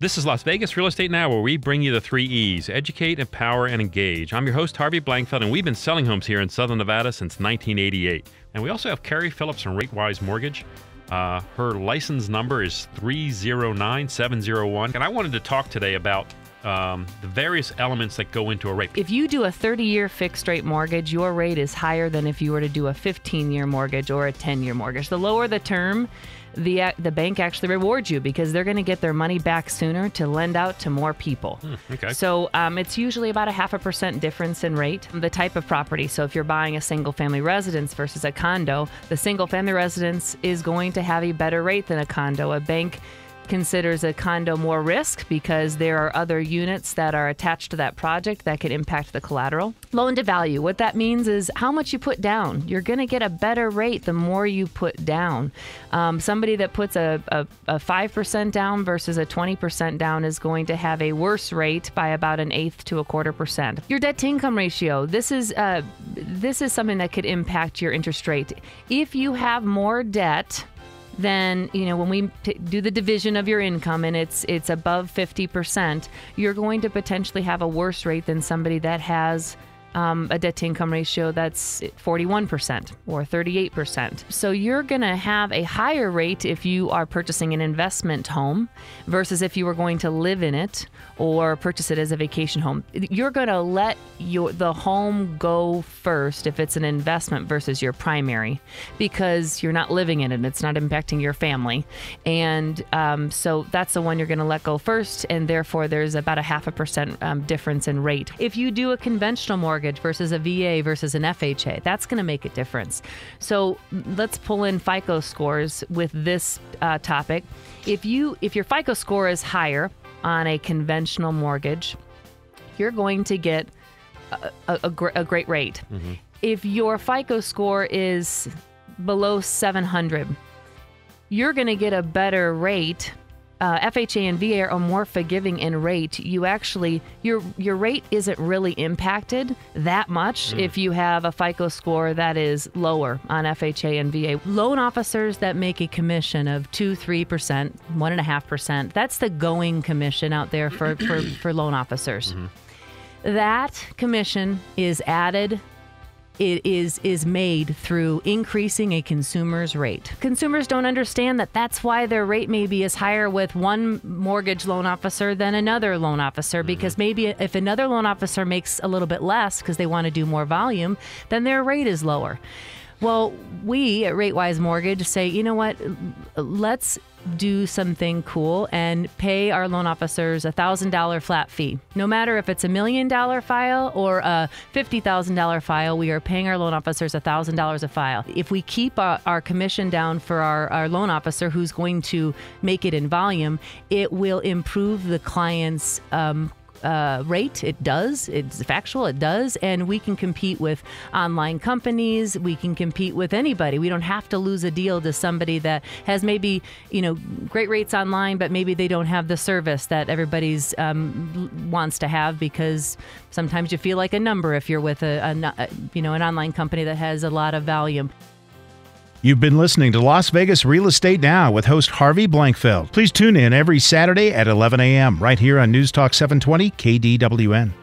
This is Las Vegas Real Estate Now, where we bring you the three E's: educate, empower, and engage. I'm your host, Harvey Blankfeld, and we've been selling homes here in Southern Nevada since 1988. And we also have Kari Phillips from RateWise Mortgage. Her license number is 309701. And I wanted to talk today about the various elements that go into a rate. If you do a 30-year fixed rate mortgage, your rate is higher than if you were to do a 15-year mortgage or a 10-year mortgage. The lower the term, the bank actually rewards you because they're going to get their money back sooner to lend out to more people. Okay. So it's usually about a 0.5% difference in rate. The type of property. So if you're buying a single family residence versus a condo, the single family residence is going to have a better rate than a condo. A bank considers a condo more risk because there are other units that are attached to that project that could impact the collateral. Loan to value, what that means is how much you put down. You're going to get a better rate the more you put down. Somebody that puts a 5% down versus a 20% down is going to have a worse rate by about 1/8 to 1/4%. Your debt to income ratio, this is something that could impact your interest rate. If you have more debt, then, you know, when we do the division of your income and it's above 50%, you're going to potentially have a worse rate than somebody that has a debt to income ratio that's 41% or 38%. So you're going to have a higher rate if you are purchasing an investment home versus if you were going to live in it or purchase it as a vacation home. You're going to let the home go first if it's an investment versus your primary because you're not living in it. It's not impacting your family. And so that's the one you're going to let go first. And therefore, there's about a 0.5% difference in rate. If you do a conventional mortgage versus a VA versus an FHA. That's going to make a difference. So let's pull in FICO scores with this topic. If your FICO score is higher on a conventional mortgage, you're going to get a great rate. Mm-hmm. If your FICO score is below 700, you're going to get a better rate. FHA and VA are more forgiving in rate. You actually, your rate isn't really impacted that much if you have a FICO score that is lower on FHA and VA. Loan officers that make a commission of 2%, 3%, 1.5%, that's the going commission out there for loan officers. Mm-hmm. That commission is added. It is made through increasing a consumer's rate. Consumers don't understand that that's why their rate maybe is higher with one mortgage loan officer than another loan officer, because maybe if another loan officer makes a little bit less because they want to do more volume, then their rate is lower. Well, we at RateWise Mortgage say, you know what, let's do something cool and pay our loan officers a $1,000 flat fee. No matter if it's $1 million file or a $50,000 file, we are paying our loan officers a $1,000 a file. If we keep our commission down for our loan officer who's going to make it in volume, it will improve the client's rate. It does. It's factual. It does. And we can compete with online companies. We can compete with anybody. We don't have to lose a deal to somebody that has maybe, you know, great rates online, but maybe they don't have the service that everybody's wants to have, because sometimes you feel like a number if you're with an online company that has a lot of volume. You've been listening to Las Vegas Real Estate Now with host Harvey Blankfeld. Please tune in every Saturday at 11 a.m. right here on News Talk 720 KDWN.